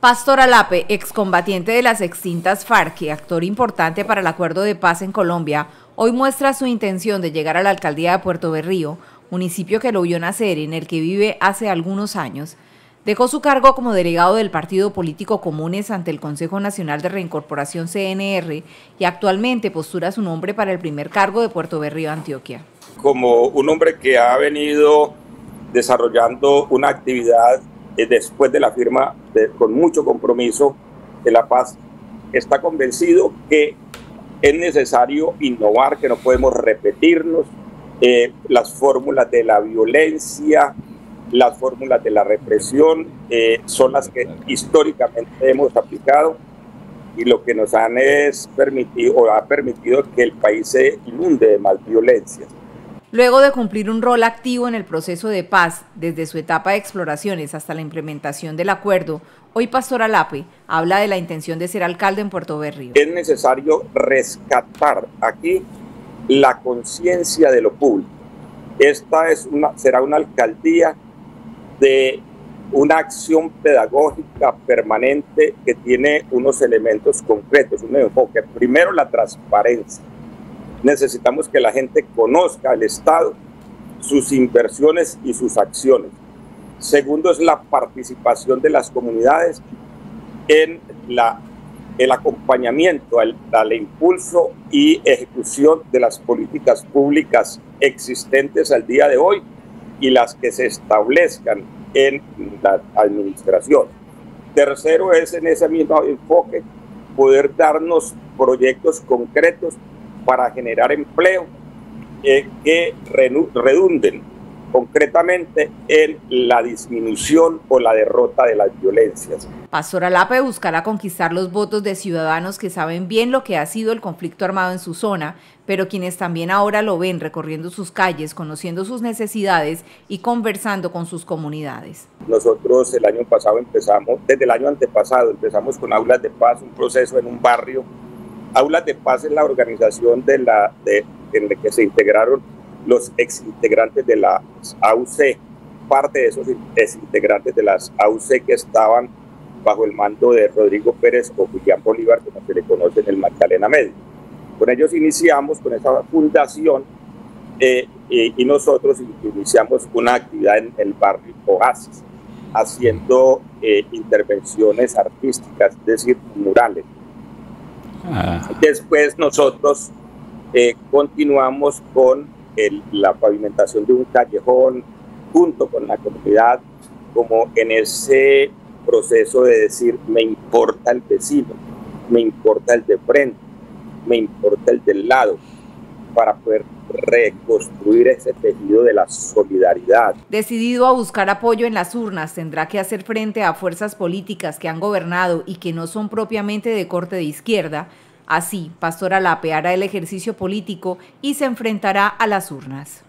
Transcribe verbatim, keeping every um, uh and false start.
Pastor Alape, excombatiente de las extintas FARC y actor importante para el acuerdo de paz en Colombia, hoy muestra su intención de llegar a la alcaldía de Puerto Berrío, municipio que lo vio nacer y en el que vive hace algunos años. Dejó su cargo como delegado del partido político Comunes ante el Consejo Nacional de Reincorporación C N R y actualmente postula su nombre para el primer cargo de Puerto Berrío, Antioquia. Como un hombre que ha venido desarrollando una actividad después de la firma, de, con mucho compromiso de la paz, está convencido que es necesario innovar, que no podemos repetirnos eh, las fórmulas de la violencia, las fórmulas de la represión, eh, son las que históricamente hemos aplicado y lo que nos han es permitido, o ha permitido que el país se inunde de más violencias. Luego de cumplir un rol activo en el proceso de paz, desde su etapa de exploraciones hasta la implementación del acuerdo, hoy Pastor Alape habla de la intención de ser alcalde en Puerto Berrío. Es necesario rescatar aquí la conciencia de lo público. Esta es una, será una alcaldía de una acción pedagógica permanente que tiene unos elementos concretos, un enfoque. Primero, la transparencia. Necesitamos que la gente conozca el Estado, sus inversiones y sus acciones. Segundo es la participación de las comunidades en la, el acompañamiento, el, el impulso y ejecución de las políticas públicas existentes al día de hoy y las que se establezcan en la administración. Tercero es, en ese mismo enfoque, poder darnos proyectos concretos para generar empleo eh, que redunden concretamente en la disminución o la derrota de las violencias. Pastor Alape buscará conquistar los votos de ciudadanos que saben bien lo que ha sido el conflicto armado en su zona, pero quienes también ahora lo ven recorriendo sus calles, conociendo sus necesidades y conversando con sus comunidades. Nosotros el año pasado empezamos, desde el año antepasado, empezamos con aulas de paz, un proceso en un barrio. Aulas de Paz es la organización de la, de, en la que se integraron los exintegrantes de la A U C, parte de esos exintegrantes de las A U C que estaban bajo el mando de Rodrigo Pérez o William Bolívar, como se le conoce en el Magdalena Medio. Con ellos iniciamos, con esa fundación, eh, eh, y nosotros iniciamos una actividad en el barrio Oasis, haciendo eh, intervenciones artísticas, es decir, murales. Después nosotros eh, continuamos con el, la pavimentación de un callejón junto con la comunidad, como en ese proceso de decir me importa el vecino, me importa el de frente, me importa el del lado, para poder reconstruir ese tejido de la solidaridad. Decidido a buscar apoyo en las urnas, tendrá que hacer frente a fuerzas políticas que han gobernado y que no son propiamente de corte de izquierda. Así, Pastor Alape hará el ejercicio político y se enfrentará a las urnas.